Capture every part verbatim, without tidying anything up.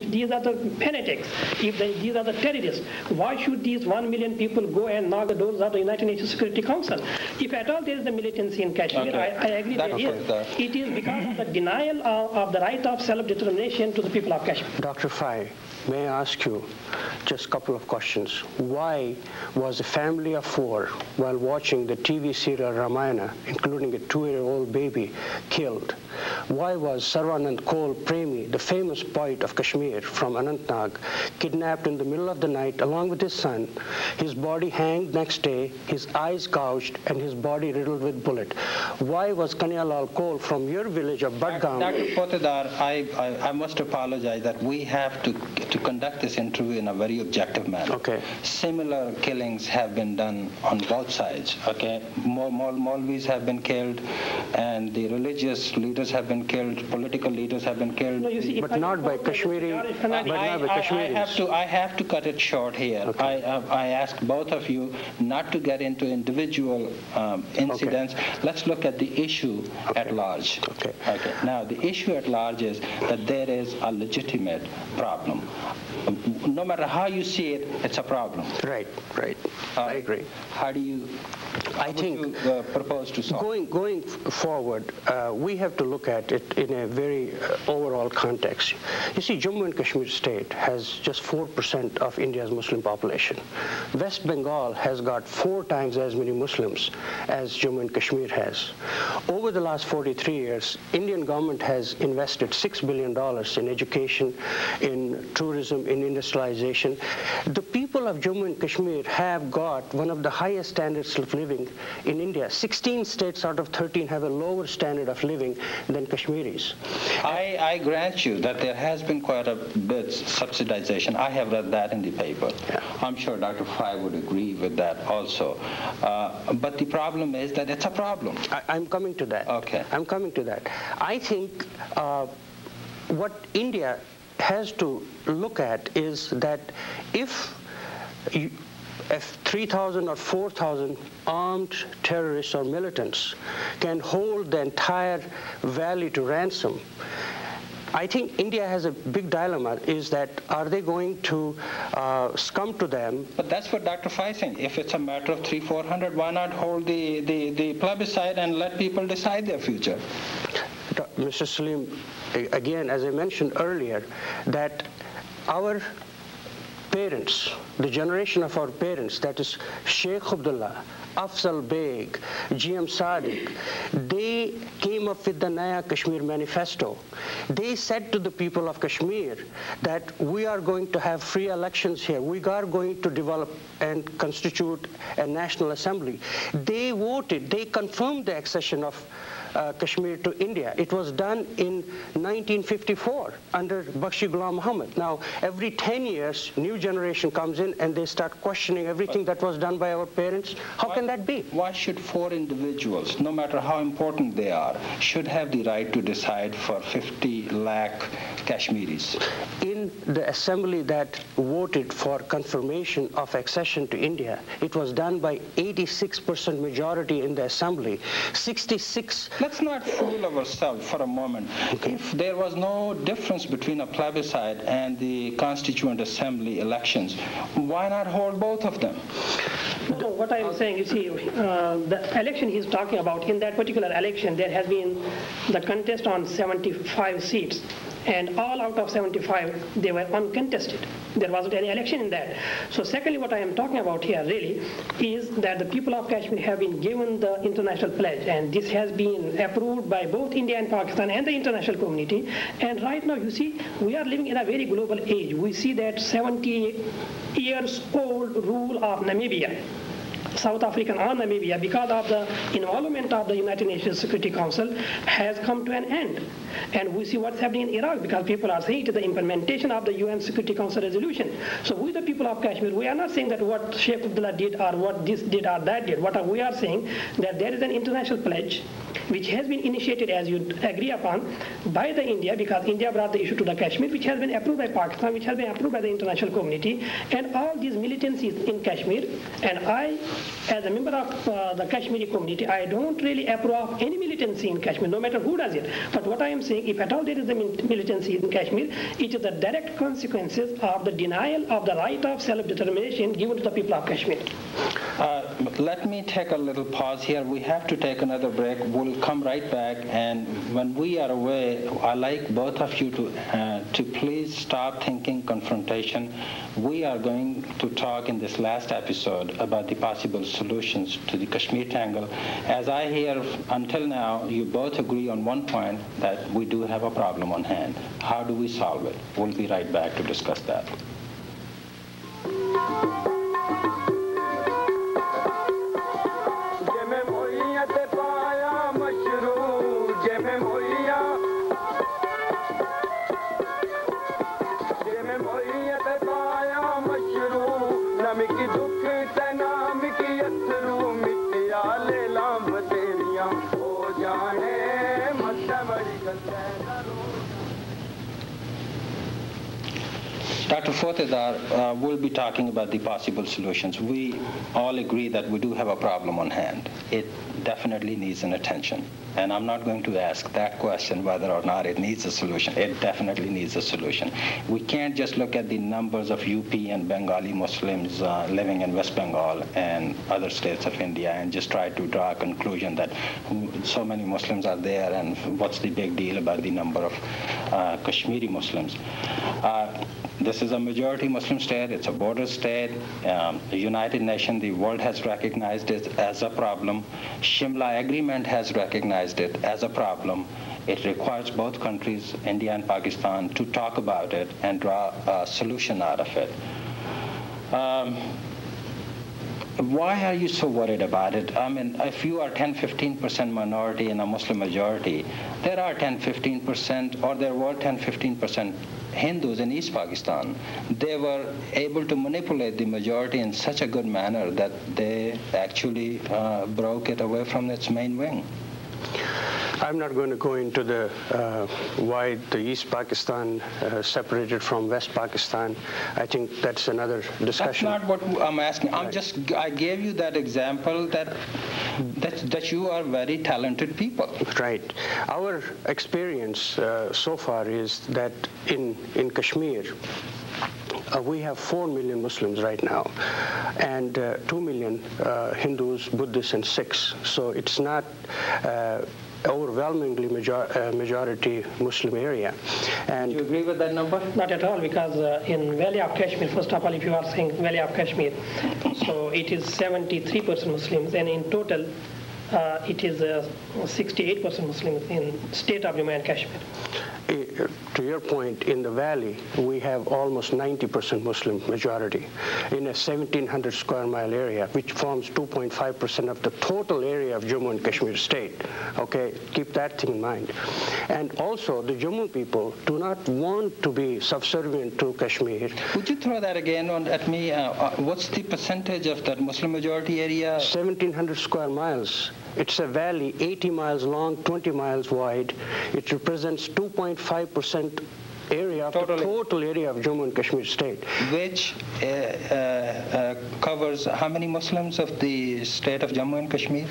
These are the fanatics, if they, these are the terrorists. Why should these one million people go and knock the doors of the United Nations Security Council? If at all there is the militancy in Kashmir, okay. I, I agree that there is. The... It is because of the denial of, of the right of self-determination to the people of Kashmir. Doctor Fry, may I ask you just a couple of questions. Why was a family of four, while watching the T V serial Ramayana, including a two-year-old baby, killed? Why was Sarvanand Kol Premi, the famous poet of Kashmir, from Anantnag, kidnapped in the middle of the night along with his son, his body hanged next day, his eyes gouged, and his body riddled with bullet? Why was Kanyalal Kol from your village of Badgaum? Doctor Fotedar, I, I, I must apologize that we have to, to conduct this interview in a very objective manner. Okay. Similar killings have been done on both sides. Okay. Mol, mol, Molvis have been killed, and the religious leaders have been killed, political leaders have been killed, no, you see, but not by Kashmiri. I, I, I, have to, I have to cut it short here. Okay. I, I, I ask both of you not to get into individual um, incidents. Okay. Let's look at the issue okay. at large. Okay. Okay. Now, the issue at large is that there is a legitimate problem. No matter how you see it, it's a problem. Right, right. Uh, I agree. How do you, I think, you, uh, propose to solve? Going, going forward, uh, we have to look at it in a very uh, overall context. You see, Jammu and Kashmir state has just four percent of India's Muslim population. West Bengal has got four times as many Muslims as Jammu and Kashmir has. Over the last forty-three years, Indian government has invested six billion dollars in education, in tourism, in industrialization. The people of Jammu and Kashmir have got one of the highest standards of living in India. sixteen states out of thirteen have a lower standard of living than Kashmiris. I, I grant you that there has been quite a bit of subsidization. I have read that in the paper. Yeah. I'm sure Doctor Fry would agree with that also. Uh, but the problem is that it's a problem. I, I'm coming to that. Okay. I'm coming to that. I think uh, what India has to look at is that if, if three thousand or four thousand armed terrorists or militants can hold the entire valley to ransom, I think India has a big dilemma, is that are they going to uh, succumb to them? But that's what Doctor Fry thinks. If it's a matter of three, four hundred, why not hold the, the, the plebiscite and let people decide their future? Mister Salim, again, as I mentioned earlier, that our parents, the generation of our parents, that is Sheikh Abdullah, Afzal Beg, G M Sadiq, they came up with the Naya Kashmir Manifesto. They said to the people of Kashmir that we are going to have free elections here. We are going to develop and constitute a national assembly. They voted, they confirmed the accession of Uh, Kashmir to India. It was done in nineteen fifty-four under Bakshi Ghulam Muhammad. Now, every ten years, new generation comes in and they start questioning everything but that was done by our parents. How why, can that be? Why should four individuals, no matter how important they are, should have the right to decide for fifty lakh Kashmiris? In the assembly that voted for confirmation of accession to India, it was done by eighty-six percent majority in the assembly. sixty-six Let's not fool ourselves for a moment. Okay. If there was no difference between a plebiscite and the Constituent Assembly elections, why not hold both of them? No, what I'm saying, you see, uh, the election he's talking about, in that particular election, there has been the contest on seventy-five seats. And all out of seventy-five, they were uncontested. There wasn't any election in that. So secondly, what I am talking about here really is that the people of Kashmir have been given the international pledge, and this has been approved by both India and Pakistan and the international community. And right now, you see, we are living in a very global age. We see that seventy years old rule of Namibia, South Africa and Namibia, because of the involvement of the United Nations Security Council, has come to an end. And we see what's happening in Iraq, because people are saying to the implementation of the U N Security Council resolution. So we, the people of Kashmir, we are not saying that what Sheikh Abdullah did or what this did or that did. What we are saying, that there is an international pledge which has been initiated, as you agree upon, by the India, because India brought the issue to the Kashmir, which has been approved by Pakistan, which has been approved by the international community, and all these militancies in Kashmir. And I, as a member of uh, the Kashmiri community, I don't really approve of any militancy in Kashmir, no matter who does it. But what I am saying, if at all there is a militancy in Kashmir, it is the direct consequences of the denial of the right of self-determination given to the people of Kashmir. Uh, let me take a little pause here. We have to take another break. We'll come right back, and when we are away, I like both of you to uh, to please stop thinking confrontation. We are going to talk in this last episode about the possible solutions to the Kashmir tangle. As I hear until now, you both agree on one point, that we do have a problem on hand. How do we solve it? We'll be right back to discuss that. Doctor Fotedar, uh, we'll be talking about the possible solutions. We all agree that we do have a problem on hand. It definitely needs an attention. And I'm not going to ask that question whether or not it needs a solution. It definitely needs a solution. We can't just look at the numbers of U P and Bengali Muslims uh, living in West Bengal and other states of India and just try to draw a conclusion that so many Muslims are there and what's the big deal about the number of uh, Kashmiri Muslims. Uh, This is a majority Muslim state, it's a border state. Um, the United Nations, the world has recognized it as a problem. Shimla Agreement has recognized it as a problem. It requires both countries, India and Pakistan, to talk about it and draw a solution out of it. Um, Why are you so worried about it? I mean, if you are ten, fifteen percent minority in a Muslim majority, there are ten, fifteen percent, or there were ten, fifteen percent Hindus in East Pakistan. They were able to manipulate the majority in such a good manner that they actually uh, broke it away from its main wing. I'm not going to go into the uh, why the East Pakistan uh, separated from West Pakistan. I think that's another discussion. That's not what I'm asking. I'm right. just I gave you that example that, that that you are very talented people. Right. Our experience uh, so far is that in in Kashmir, Uh, we have four million Muslims right now, and uh, two million uh, Hindus, Buddhists, and Sikhs. So it's not uh, overwhelmingly major uh, majority Muslim area. And do you agree with that number? Not at all, because uh, in Valley of Kashmir, first of all, if you are saying Valley of Kashmir, so it is seventy-three percent Muslims, and in total, uh, it is sixty-eight percent uh, Muslims in state of Jammu and Kashmir. To your point, in the valley, we have almost ninety percent Muslim majority in a seventeen hundred square mile area, which forms two point five percent of the total area of Jammu and Kashmir state. Okay, keep that thing in mind. And also, the Jammu people do not want to be subservient to Kashmir. Would you throw that again on, at me? Uh, what's the percentage of that Muslim majority area? seventeen hundred square miles. It's a valley eighty miles long, twenty miles wide. It represents two point five percent area of the total area of Jammu and Kashmir state. Which uh, uh, uh, covers how many Muslims of the state of Jammu and Kashmir?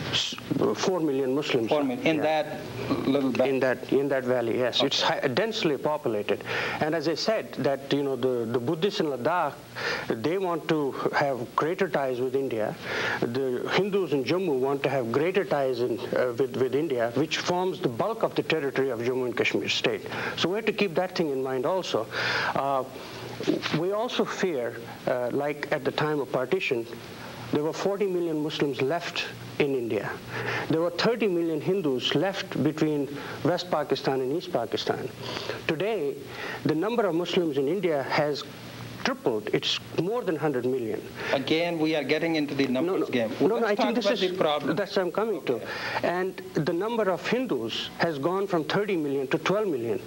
Four million Muslims. Four million. In yeah. that little valley. In that, in that valley, yes. Okay. It's high, densely populated. And as I said, that, you know, the, the Buddhists in Ladakh, they want to have greater ties with India. The Hindus in Jammu want to have greater ties in, uh, with, with India, which forms the bulk of the territory of Jammu and Kashmir state. So we have to keep that thing in mind. mind also. Uh, we also fear, uh, like at the time of partition, there were forty million Muslims left in India. There were thirty million Hindus left between West Pakistan and East Pakistan. Today, the number of Muslims in India has tripled. It's more than one hundred million. Again, we are getting into the numbers no, no, game. Well, no, no, I think this is the problem. That's what I'm coming okay. to. And the number of Hindus has gone from thirty million to twelve million.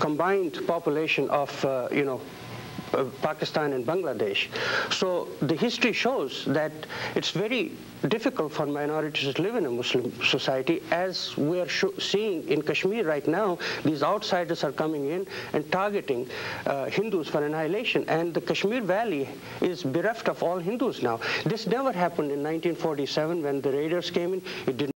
Combined population of, uh, you know, uh, Pakistan and Bangladesh. So the history shows that it's very difficult for minorities to live in a Muslim society, as we are seeing in Kashmir right now. These outsiders are coming in and targeting uh, Hindus for annihilation, and the Kashmir Valley is bereft of all Hindus now. This never happened in nineteen forty-seven when the raiders came in. It did